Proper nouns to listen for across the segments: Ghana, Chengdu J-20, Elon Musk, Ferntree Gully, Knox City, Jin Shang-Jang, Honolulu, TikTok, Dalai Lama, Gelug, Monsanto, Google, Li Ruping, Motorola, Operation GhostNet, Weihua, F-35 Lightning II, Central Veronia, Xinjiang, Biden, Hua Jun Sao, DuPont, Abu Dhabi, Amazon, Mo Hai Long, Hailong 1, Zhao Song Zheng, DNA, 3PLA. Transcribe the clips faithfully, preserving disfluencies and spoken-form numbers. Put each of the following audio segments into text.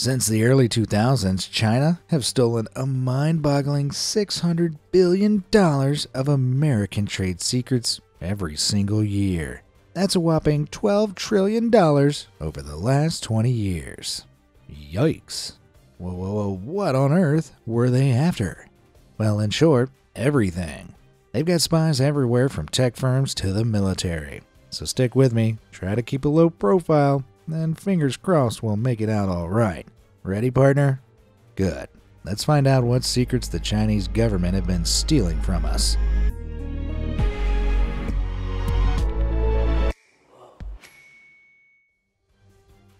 Since the early two thousands, China have stolen a mind-boggling six hundred billion dollars of American trade secrets every single year. That's a whopping twelve trillion dollars over the last twenty years. Yikes. Whoa, whoa, whoa, what on earth were they after? Well, in short, everything. They've got spies everywhere from tech firms to the military. So stick with me, try to keep a low profile, and fingers crossed we'll make it out all right. Ready, partner? Good. Let's find out what secrets the Chinese government have been stealing from us.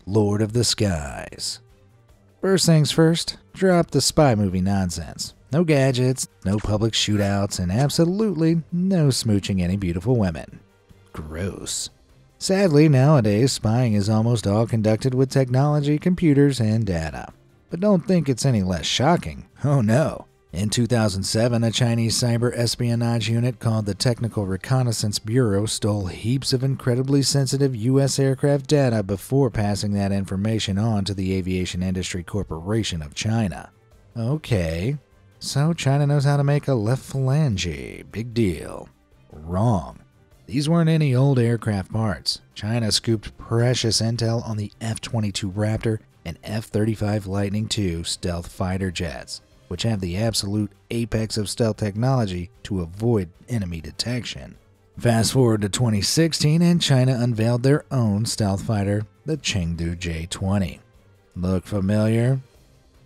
Lord of the Skies. First things first, drop the spy movie nonsense. No gadgets, no public shootouts, and absolutely no smooching any beautiful women. Gross. Sadly, nowadays, spying is almost all conducted with technology, computers, and data. But don't think it's any less shocking. Oh no. In two thousand seven, a Chinese cyber espionage unit called the Technical Reconnaissance Bureau stole heaps of incredibly sensitive U S aircraft data before passing that information on to the Aviation Industry Corporation of China. Okay, so China knows how to make a left phalange. Big deal. Wrong. These weren't any old aircraft parts. China scooped precious intel on the F twenty-two Raptor and F thirty-five Lightning two stealth fighter jets, which have the absolute apex of stealth technology to avoid enemy detection. Fast forward to twenty sixteen and China unveiled their own stealth fighter, the Chengdu J twenty. Look familiar?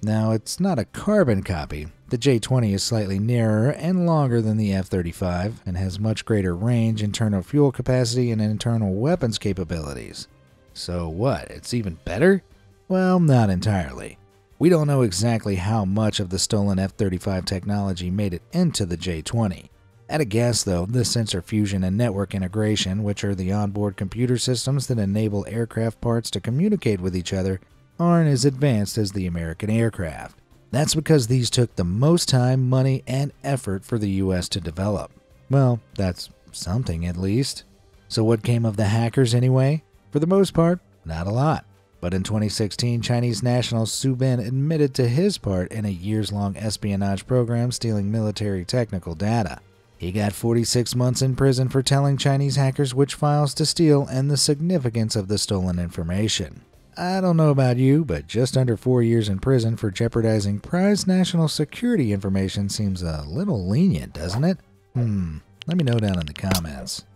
Now, it's not a carbon copy. The J twenty is slightly narrower and longer than the F thirty-five and has much greater range, internal fuel capacity, and internal weapons capabilities. So what, it's even better? Well, not entirely. We don't know exactly how much of the stolen F thirty-five technology made it into the J twenty. At a guess though, the sensor fusion and network integration, which are the onboard computer systems that enable aircraft parts to communicate with each other, aren't as advanced as the American aircraft. That's because these took the most time, money, and effort for the U S to develop. Well, that's something at least. So what came of the hackers anyway? For the most part, not a lot. But in twenty sixteen, Chinese national Su Bin admitted to his part in a years-long espionage program stealing military technical data. He got forty-six months in prison for telling Chinese hackers which files to steal and the significance of the stolen information. I don't know about you, but just under four years in prison for jeopardizing prized national security information seems a little lenient, doesn't it? Hmm, let me know down in the comments.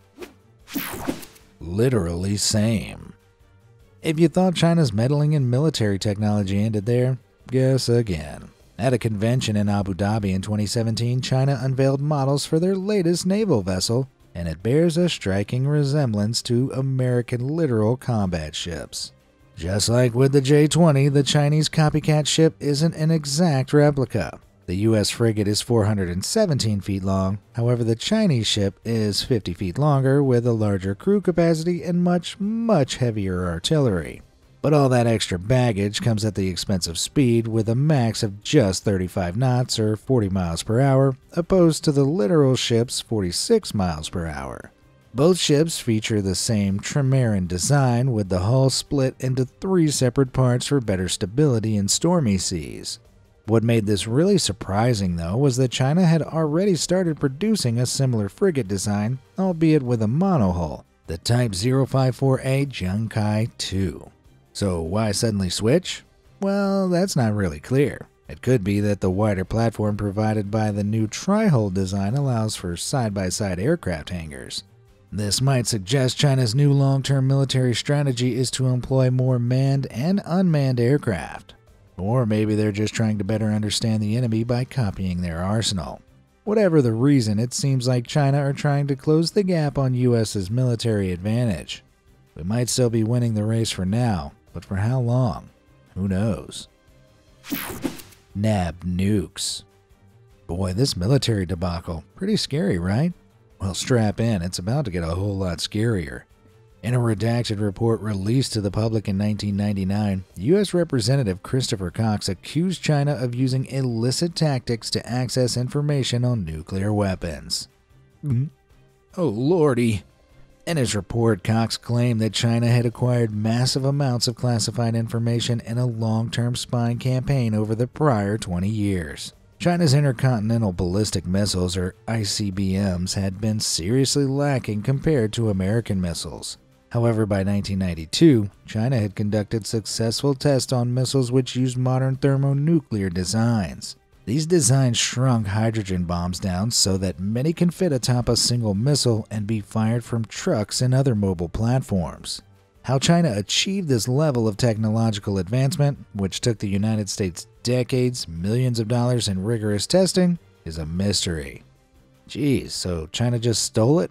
Literally same. If you thought China's meddling in military technology ended there, guess again. At a convention in Abu Dhabi in twenty seventeen, China unveiled models for their latest naval vessel, and it bears a striking resemblance to American littoral combat ships. Just like with the J twenty, the Chinese copycat ship isn't an exact replica. The U S frigate is four hundred seventeen feet long, however the Chinese ship is fifty feet longer with a larger crew capacity and much, much heavier artillery. But all that extra baggage comes at the expense of speed, with a max of just thirty-five knots or forty miles per hour, opposed to the littoral ship's forty-six miles per hour. Both ships feature the same trimaran design, with the hull split into three separate parts for better stability in stormy seas. What made this really surprising, though, was that China had already started producing a similar frigate design, albeit with a monohull, the Type zero five four A Jiangkai two. So why suddenly switch? Well, that's not really clear. It could be that the wider platform provided by the new tri-hull design allows for side-by-side aircraft hangars. This might suggest China's new long-term military strategy is to employ more manned and unmanned aircraft. Or maybe they're just trying to better understand the enemy by copying their arsenal. Whatever the reason, it seems like China are trying to close the gap on U S's military advantage. We might still be winning the race for now, but for how long? Who knows? Nab nukes. Boy, this military debacle, pretty scary, right? Well, strap in, it's about to get a whole lot scarier. In a redacted report released to the public in nineteen ninety-nine, U S Representative Christopher Cox accused China of using illicit tactics to access information on nuclear weapons. Oh lordy. In his report, Cox claimed that China had acquired massive amounts of classified information in a long-term spying campaign over the prior twenty years. China's intercontinental ballistic missiles, or I C B Ms, had been seriously lacking compared to American missiles. However, by nineteen ninety-two, China had conducted successful tests on missiles which used modern thermonuclear designs. These designs shrunk hydrogen bombs down so that many can fit atop a single missile and be fired from trucks and other mobile platforms. How China achieved this level of technological advancement, which took the United States decades, millions of dollars in rigorous testing, is a mystery. Geez, so China just stole it?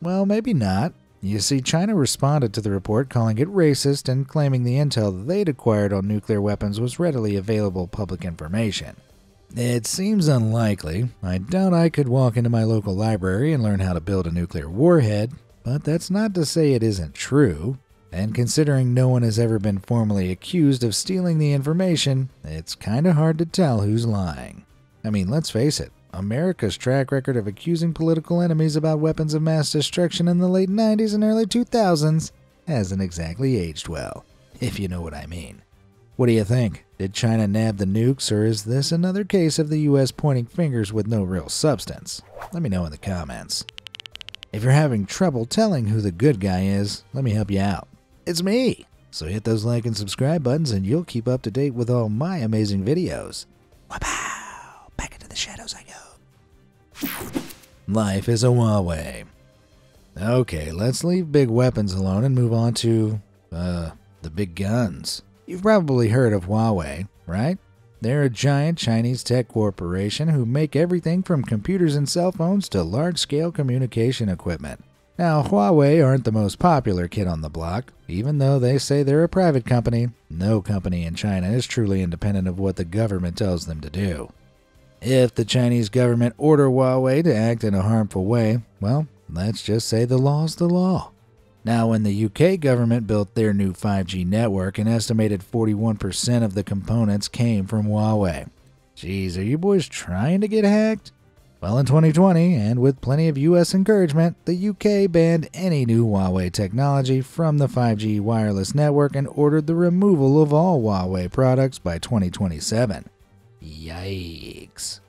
Well, maybe not. You see, China responded to the report, calling it racist and claiming the intel they'd acquired on nuclear weapons was readily available public information. It seems unlikely. I doubt I could walk into my local library and learn how to build a nuclear warhead, but that's not to say it isn't true. And considering no one has ever been formally accused of stealing the information, it's kinda hard to tell who's lying. I mean, let's face it, America's track record of accusing political enemies about weapons of mass destruction in the late nineties and early two thousands hasn't exactly aged well, if you know what I mean. What do you think? Did China nab the nukes, or is this another case of the U S pointing fingers with no real substance? Let me know in the comments. If you're having trouble telling who the good guy is, let me help you out. It's me! So hit those like and subscribe buttons and you'll keep up to date with all my amazing videos. Wow! Back into the shadows I go. Life is a Huawei. Okay, let's leave big weapons alone and move on to, uh, the big guns. You've probably heard of Huawei, right? They're a giant Chinese tech corporation who make everything from computers and cell phones to large-scale communication equipment. Now, Huawei aren't the most popular kid on the block. Even though they say they're a private company, no company in China is truly independent of what the government tells them to do. If the Chinese government order Huawei to act in a harmful way, well, let's just say the law's the law. Now, when the U K government built their new five G network, an estimated forty-one percent of the components came from Huawei. Geez, are you boys trying to get hacked? Well, in twenty twenty, and with plenty of U S encouragement, the U K banned any new Huawei technology from the five G wireless network and ordered the removal of all Huawei products by twenty twenty-seven. Yikes.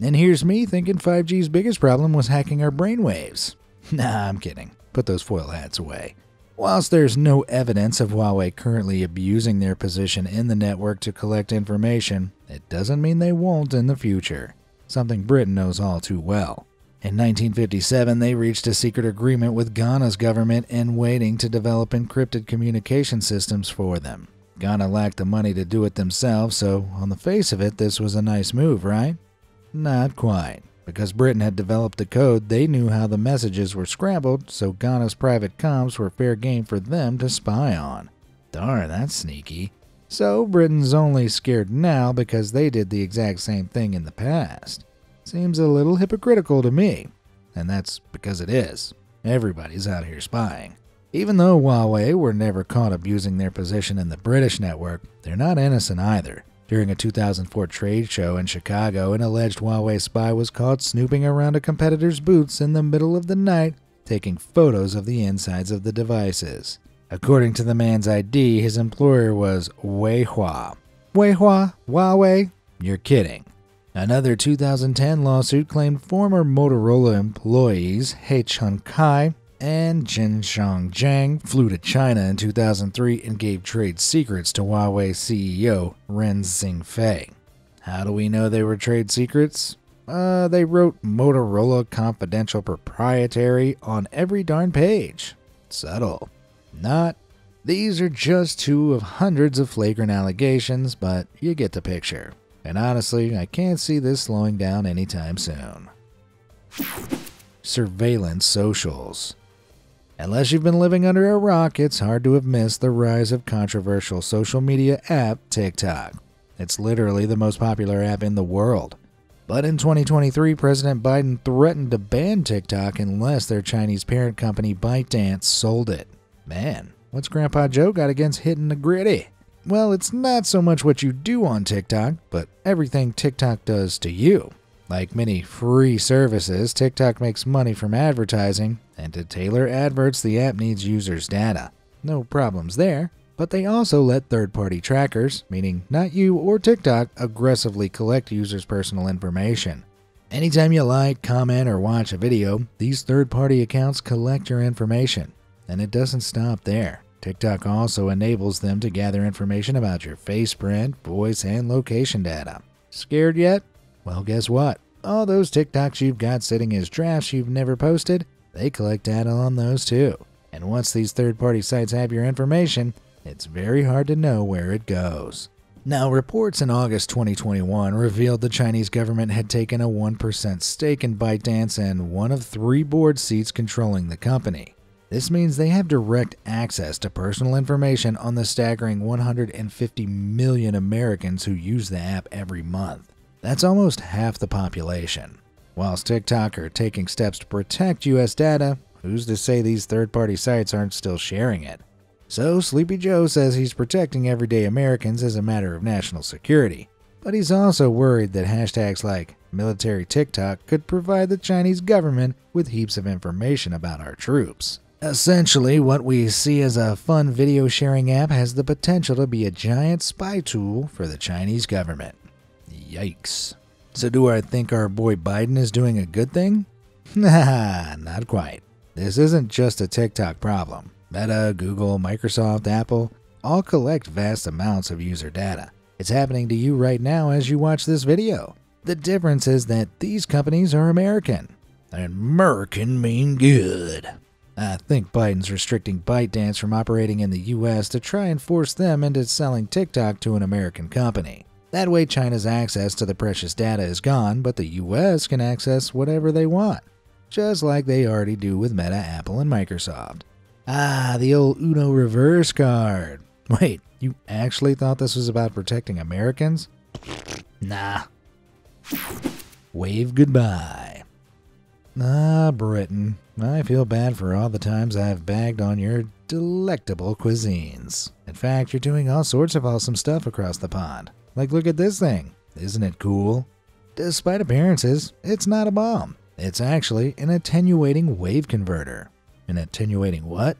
And here's me thinking five G's biggest problem was hacking our brainwaves. Nah, I'm kidding. Put those foil hats away. Whilst there's no evidence of Huawei currently abusing their position in the network to collect information, it doesn't mean they won't in the future, something Britain knows all too well. In nineteen fifty-seven, they reached a secret agreement with Ghana's government in waiting to develop encrypted communication systems for them. Ghana lacked the money to do it themselves, so on the face of it, this was a nice move, right? Not quite. Because Britain had developed the code, they knew how the messages were scrambled, so Ghana's private comms were fair game for them to spy on. Darn, that's sneaky. So Britain's only scared now because they did the exact same thing in the past. Seems a little hypocritical to me. And that's because it is. Everybody's out here spying. Even though Huawei were never caught abusing their position in the British network, they're not innocent either. During a two thousand four trade show in Chicago, an alleged Huawei spy was caught snooping around a competitor's boots in the middle of the night, taking photos of the insides of the devices. According to the man's I D, his employer was Weihua. Weihua? Huawei? You're kidding. Another two thousand ten lawsuit claimed former Motorola employees He Chun-kai and Jin Shang-Jang flew to China in two thousand three and gave trade secrets to Huawei C E O Ren Zhengfei. How do we know they were trade secrets? Uh, they wrote Motorola Confidential Proprietary on every darn page. Subtle. Not. These are just two of hundreds of flagrant allegations, but you get the picture. And honestly, I can't see this slowing down anytime soon. Surveillance socials. Unless you've been living under a rock, it's hard to have missed the rise of controversial social media app TikTok. It's literally the most popular app in the world. But in twenty twenty-three, President Biden threatened to ban TikTok unless their Chinese parent company ByteDance sold it. Man, what's Grandpa Joe got against hitting the gritty? Well, it's not so much what you do on TikTok, but everything TikTok does to you. Like many free services, TikTok makes money from advertising, and to tailor adverts, the app needs users' data. No problems there. But they also let third-party trackers, meaning not you or TikTok, aggressively collect users' personal information. Anytime you like, comment, or watch a video, these third-party accounts collect your information. And it doesn't stop there. TikTok also enables them to gather information about your face print, voice, and location data. Scared yet? Well, guess what? All those TikToks you've got sitting as drafts you've never posted, they collect data on those too. And once these third-party sites have your information, it's very hard to know where it goes. Now, reports in August twenty twenty-one revealed the Chinese government had taken a one percent stake in ByteDance and one of three board seats controlling the company. This means they have direct access to personal information on the staggering one hundred fifty million Americans who use the app every month. That's almost half the population. Whilst TikTok are taking steps to protect U S data, who's to say these third-party sites aren't still sharing it? So, Sleepy Joe says he's protecting everyday Americans as a matter of national security. But he's also worried that hashtags like military TikTok could provide the Chinese government with heaps of information about our troops. Essentially, what we see as a fun video sharing app has the potential to be a giant spy tool for the Chinese government. Yikes. So do I think our boy Biden is doing a good thing? Nah, not quite. This isn't just a TikTok problem. Meta, Google, Microsoft, Apple, all collect vast amounts of user data. It's happening to you right now as you watch this video. The difference is that these companies are American. And American mean good. I think Biden's restricting ByteDance from operating in the U S to try and force them into selling TikTok to an American company. That way China's access to the precious data is gone, but the U S can access whatever they want. Just like they already do with Meta, Apple, and Microsoft. Ah, the old Uno reverse card. Wait, you actually thought this was about protecting Americans? Nah. Wave goodbye. Ah, Britain. I feel bad for all the times I've bagged on your delectable cuisines. In fact, you're doing all sorts of awesome stuff across the pond. Like, look at this thing. Isn't it cool? Despite appearances, it's not a bomb. It's actually an attenuating wave converter. An attenuating what?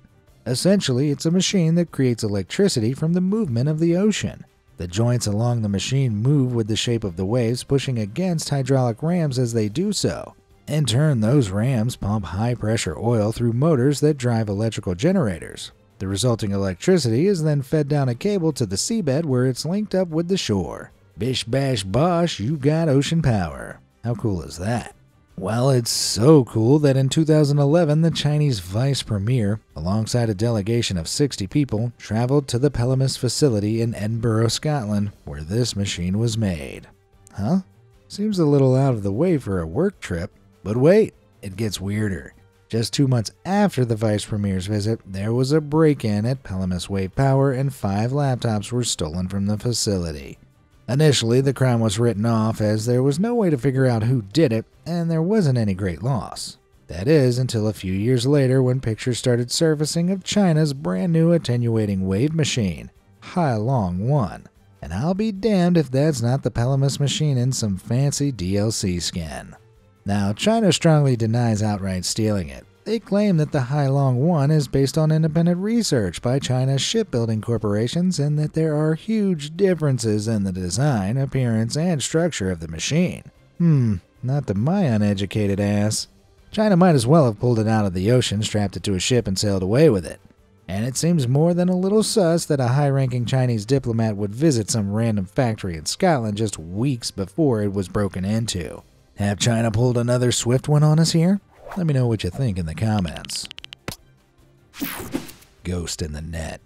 Essentially, it's a machine that creates electricity from the movement of the ocean. The joints along the machine move with the shape of the waves, pushing against hydraulic rams as they do so. In turn, those rams pump high-pressure oil through motors that drive electrical generators. The resulting electricity is then fed down a cable to the seabed where it's linked up with the shore. Bish bash bosh, you've got ocean power. How cool is that? Well, it's so cool that in two thousand eleven, the Chinese vice premier, alongside a delegation of sixty people, traveled to the Pelamis facility in Edinburgh, Scotland, where this machine was made. Huh? Seems a little out of the way for a work trip. But wait, it gets weirder. Just two months after the vice premier's visit, there was a break-in at Pelamis Wave Power and five laptops were stolen from the facility. Initially, the crime was written off as there was no way to figure out who did it, and there wasn't any great loss. That is, until a few years later when pictures started surfacing of China's brand new attenuating wave machine, Hailong one. And I'll be damned if that's not the Pelamis machine in some fancy D L C skin. Now, China strongly denies outright stealing it. They claim that the Hailong one is based on independent research by China's shipbuilding corporations and that there are huge differences in the design, appearance, and structure of the machine. Hmm, not to my uneducated ass. China might as well have pulled it out of the ocean, strapped it to a ship, and sailed away with it. And it seems more than a little sus that a high-ranking Chinese diplomat would visit some random factory in Scotland just weeks before it was broken into. Have China pulled another swift one on us here? Let me know what you think in the comments. Ghost in the net.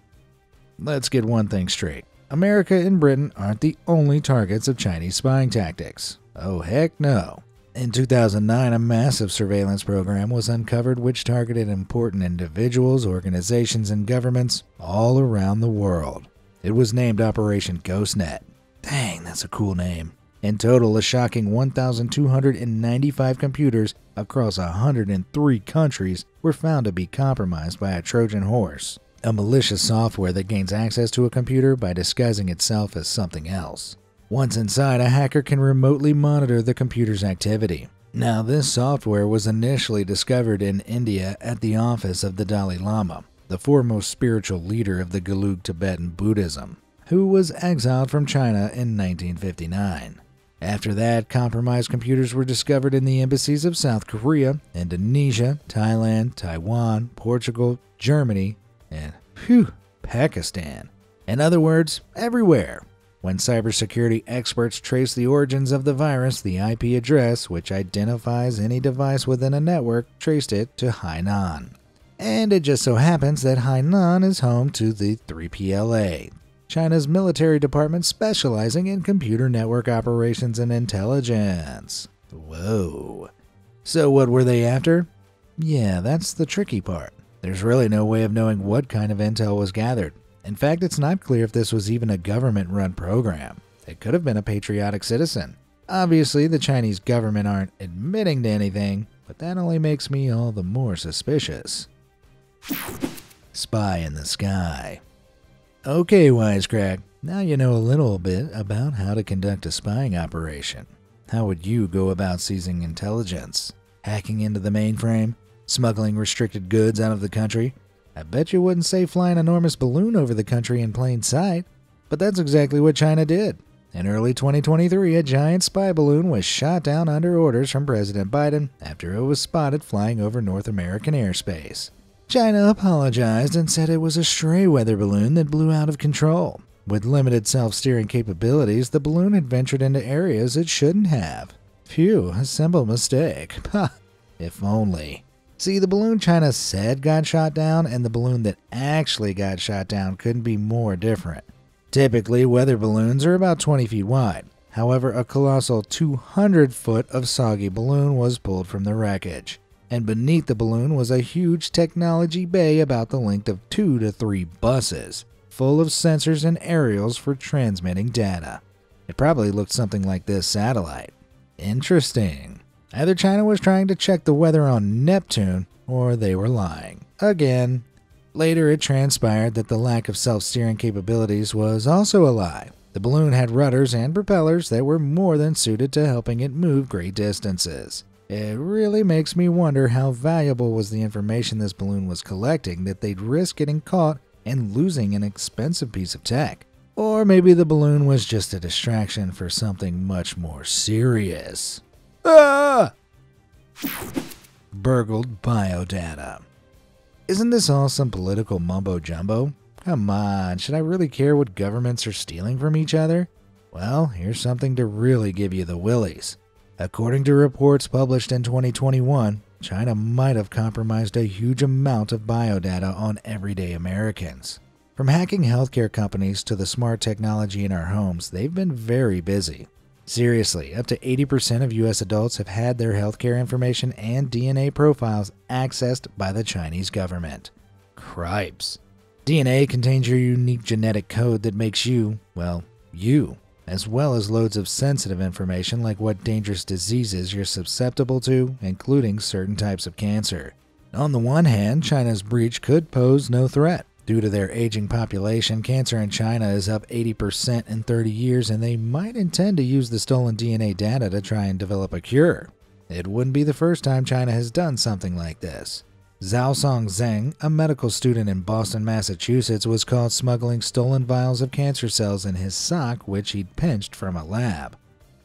Let's get one thing straight. America and Britain aren't the only targets of Chinese spying tactics. Oh heck no. In two thousand nine, a massive surveillance program was uncovered which targeted important individuals, organizations, and governments all around the world. It was named Operation GhostNet. Dang, that's a cool name. In total, a shocking one thousand two hundred ninety-five computers across one hundred three countries were found to be compromised by a Trojan horse, a malicious software that gains access to a computer by disguising itself as something else. Once inside, a hacker can remotely monitor the computer's activity. Now, this software was initially discovered in India at the office of the Dalai Lama, the foremost spiritual leader of the Gelug Tibetan Buddhism, who was exiled from China in nineteen fifty-nine. After that, compromised computers were discovered in the embassies of South Korea, Indonesia, Thailand, Taiwan, Portugal, Germany, and, phew, Pakistan. In other words, everywhere. When cybersecurity experts trace the origins of the virus, the I P address, which identifies any device within a network, traced it to Hainan. And it just so happens that Hainan is home to the three P L A, China's military department specializing in computer network operations and intelligence. Whoa. So what were they after? Yeah, that's the tricky part. There's really no way of knowing what kind of intel was gathered. In fact, it's not clear if this was even a government-run program. It could have been a patriotic citizen. Obviously, the Chinese government aren't admitting to anything, but that only makes me all the more suspicious. Spy in the Sky. Okay, Wisecrack, now you know a little bit about how to conduct a spying operation. How would you go about seizing intelligence? Hacking into the mainframe? Smuggling restricted goods out of the country? I bet you wouldn't say fly an enormous balloon over the country in plain sight, but that's exactly what China did. In early twenty twenty-three, a giant spy balloon was shot down under orders from President Biden after it was spotted flying over North American airspace. China apologized and said it was a stray weather balloon that blew out of control. With limited self-steering capabilities, the balloon had ventured into areas it shouldn't have. Phew, a simple mistake. If only. See, the balloon China said got shot down and the balloon that actually got shot down couldn't be more different. Typically, weather balloons are about twenty feet wide. However, a colossal two hundred foot of soggy balloon was pulled from the wreckage. And beneath the balloon was a huge technology bay about the length of two to three buses, full of sensors and aerials for transmitting data. It probably looked something like this satellite. Interesting. Either China was trying to check the weather on Neptune, or they were lying. Again. Later, it transpired that the lack of self-steering capabilities was also a lie. The balloon had rudders and propellers that were more than suited to helping it move great distances. It really makes me wonder how valuable was the information this balloon was collecting that they'd risk getting caught and losing an expensive piece of tech. Or maybe the balloon was just a distraction for something much more serious. Ah! Burgled biodata. Isn't this all some political mumbo-jumbo? Come on, should I really care what governments are stealing from each other? Well, here's something to really give you the willies. According to reports published in twenty twenty-one, China might have compromised a huge amount of biodata on everyday Americans. From hacking healthcare companies to the smart technology in our homes, they've been very busy. Seriously, up to eighty percent of U S adults have had their healthcare information and D N A profiles accessed by the Chinese government. Cripes. D N A contains your unique genetic code that makes you, well, you, as well as loads of sensitive information like what dangerous diseases you're susceptible to, including certain types of cancer. On the one hand, China's breach could pose no threat. Due to their aging population, cancer in China is up eighty percent in thirty years, and they might intend to use the stolen D N A data to try and develop a cure. It wouldn't be the first time China has done something like this. Zhao Song Zheng, a medical student in Boston, Massachusetts, was caught smuggling stolen vials of cancer cells in his sock, which he'd pinched from a lab.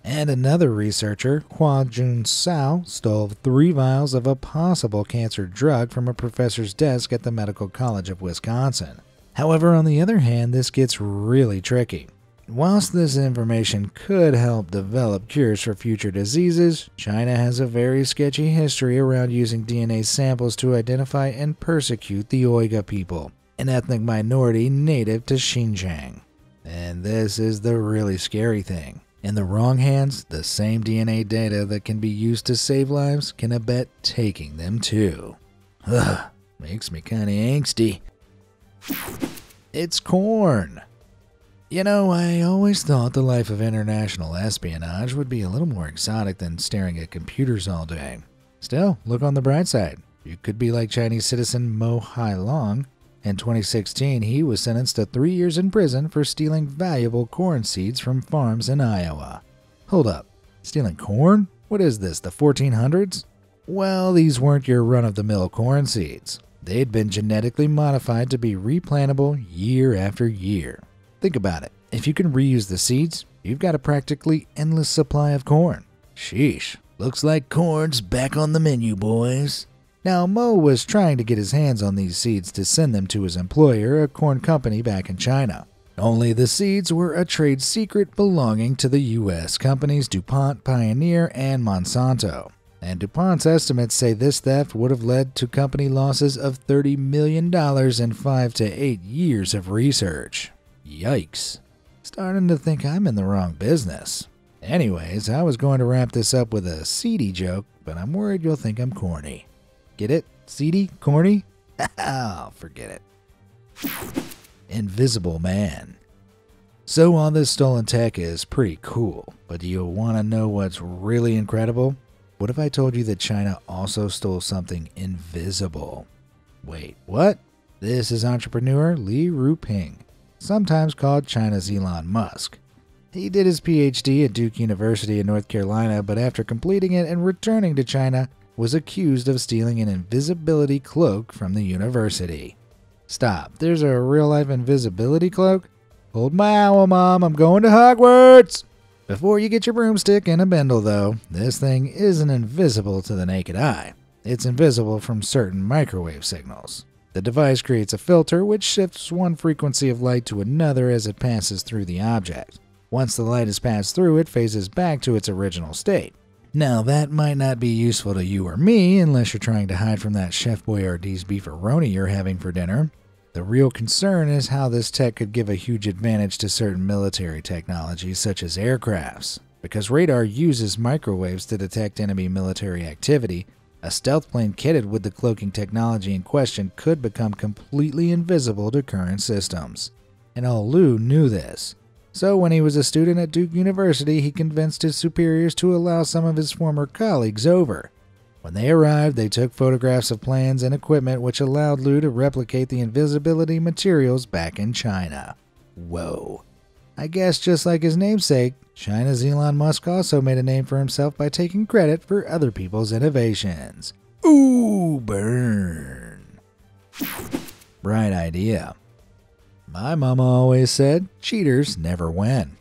And another researcher, Hua Jun Sao, stole three vials of a possible cancer drug from a professor's desk at the Medical College of Wisconsin. However, on the other hand, this gets really tricky. Whilst this information could help develop cures for future diseases, China has a very sketchy history around using D N A samples to identify and persecute the Uyghur people, an ethnic minority native to Xinjiang. And this is the really scary thing. In the wrong hands, the same D N A data that can be used to save lives can abet taking them too. Ugh, makes me kinda angsty. It's corn. You know, I always thought the life of international espionage would be a little more exotic than staring at computers all day. Still, look on the bright side. You could be like Chinese citizen Mo Hai Long, In twenty sixteen, he was sentenced to three years in prison for stealing valuable corn seeds from farms in Iowa. Hold up, stealing corn? What is this, the fourteen hundreds? Well, these weren't your run-of-the-mill corn seeds. They'd been genetically modified to be replantable year after year. Think about it. If you can reuse the seeds, you've got a practically endless supply of corn. Sheesh, looks like corn's back on the menu, boys. Now, Mo was trying to get his hands on these seeds to send them to his employer, a corn company back in China. Only the seeds were a trade secret belonging to the U S companies DuPont, Pioneer, and Monsanto. And DuPont's estimates say this theft would have led to company losses of thirty million dollars in five to eight years of research. Yikes. Starting to think I'm in the wrong business. Anyways, I was going to wrap this up with a seedy joke, but I'm worried you'll think I'm corny. Get it? Seedy? Corny? Haha, forget it. Invisible Man. So all this stolen tech is pretty cool, but do you want to know what's really incredible? What if I told you that China also stole something invisible? Wait, what? This is entrepreneur Li Ruping, sometimes called China's Elon Musk. He did his P H D at Duke University in North Carolina, but after completing it and returning to China, was accused of stealing an invisibility cloak from the university. Stop, there's a real-life invisibility cloak? Hold my owl, Mom, I'm going to Hogwarts! Before you get your broomstick and a bindle, though, this thing isn't invisible to the naked eye. It's invisible from certain microwave signals. The device creates a filter which shifts one frequency of light to another as it passes through the object. Once the light is passed through, it phases back to its original state. Now, that might not be useful to you or me unless you're trying to hide from that Chef Boyardee's beefaroni you're having for dinner. The real concern is how this tech could give a huge advantage to certain military technologies such as aircrafts. Because radar uses microwaves to detect enemy military activity, a stealth plane kitted with the cloaking technology in question could become completely invisible to current systems. And Lu knew this. So when he was a student at Duke University, he convinced his superiors to allow some of his former colleagues over. When they arrived, they took photographs of plans and equipment which allowed Lu to replicate the invisibility materials back in China. Whoa. I guess just like his namesake, China's Elon Musk also made a name for himself by taking credit for other people's innovations. Ooh, burn. Bright idea. My mama always said, cheaters never win.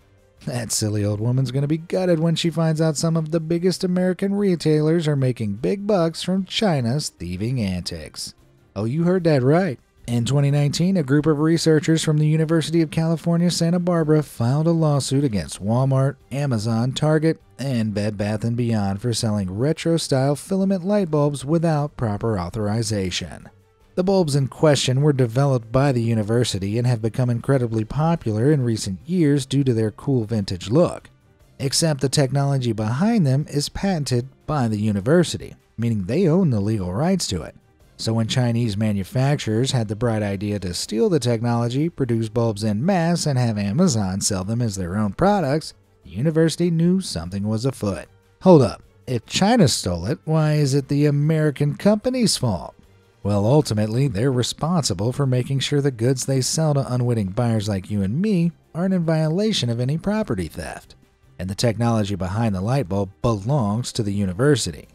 That silly old woman's gonna be gutted when she finds out some of the biggest American retailers are making big bucks from China's thieving antics. Oh, you heard that right. In twenty nineteen, a group of researchers from the University of California, Santa Barbara filed a lawsuit against Walmart, Amazon, Target, and Bed Bath and Beyond for selling retro-style filament light bulbs without proper authorization. The bulbs in question were developed by the university and have become incredibly popular in recent years due to their cool vintage look. Except the technology behind them is patented by the university, meaning they own the legal rights to it. So when Chinese manufacturers had the bright idea to steal the technology, produce bulbs en masse, and have Amazon sell them as their own products, the university knew something was afoot. Hold up, if China stole it, why is it the American company's fault? Well, ultimately, they're responsible for making sure the goods they sell to unwitting buyers like you and me aren't in violation of any property theft. And the technology behind the light bulb belongs to the university.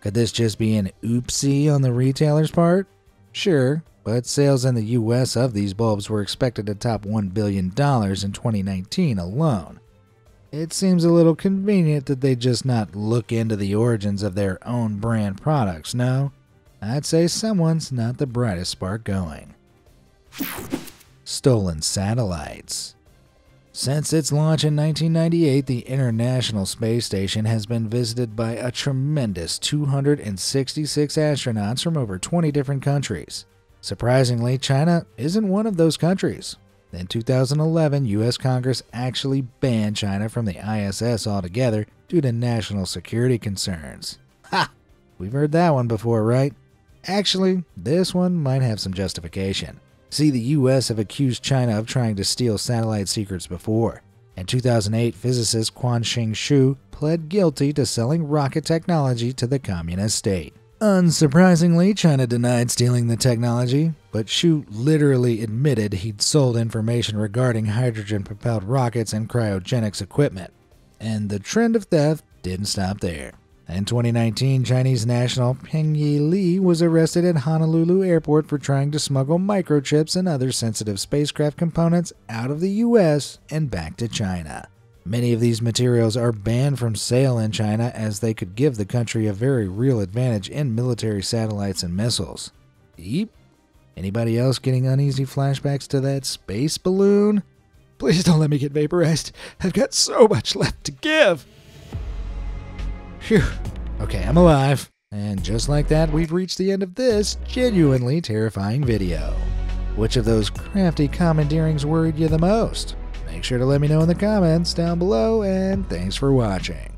Could this just be an oopsie on the retailer's part? Sure, but sales in the U S of these bulbs were expected to top one billion dollars in twenty nineteen alone. It seems a little convenient that they just not look into the origins of their own brand products, no? I'd say someone's not the brightest spark going. Stolen satellites. Since its launch in nineteen ninety-eight, the International Space Station has been visited by a tremendous two hundred sixty-six astronauts from over twenty different countries. Surprisingly, China isn't one of those countries. In two thousand eleven, U S Congress actually banned China from the I S S altogether due to national security concerns. Ha! We've heard that one before, right? Actually, this one might have some justification. See, the U S have accused China of trying to steal satellite secrets before. In two thousand eight, physicist Quan Xing Xu pled guilty to selling rocket technology to the communist state. Unsurprisingly, China denied stealing the technology, but Xu literally admitted he'd sold information regarding hydrogen-propelled rockets and cryogenics equipment. And the trend of theft didn't stop there. In twenty nineteen, Chinese national Peng Yi Li was arrested at Honolulu Airport for trying to smuggle microchips and other sensitive spacecraft components out of the U S and back to China. Many of these materials are banned from sale in China as they could give the country a very real advantage in military satellites and missiles. Eep. Anybody else getting uneasy flashbacks to that space balloon? Please don't let me get vaporized. I've got so much left to give. Phew. Okay, I'm alive. And just like that, we've reached the end of this genuinely terrifying video. Which of those crafty commandeerings worried you the most? Make sure to let me know in the comments down below, and thanks for watching.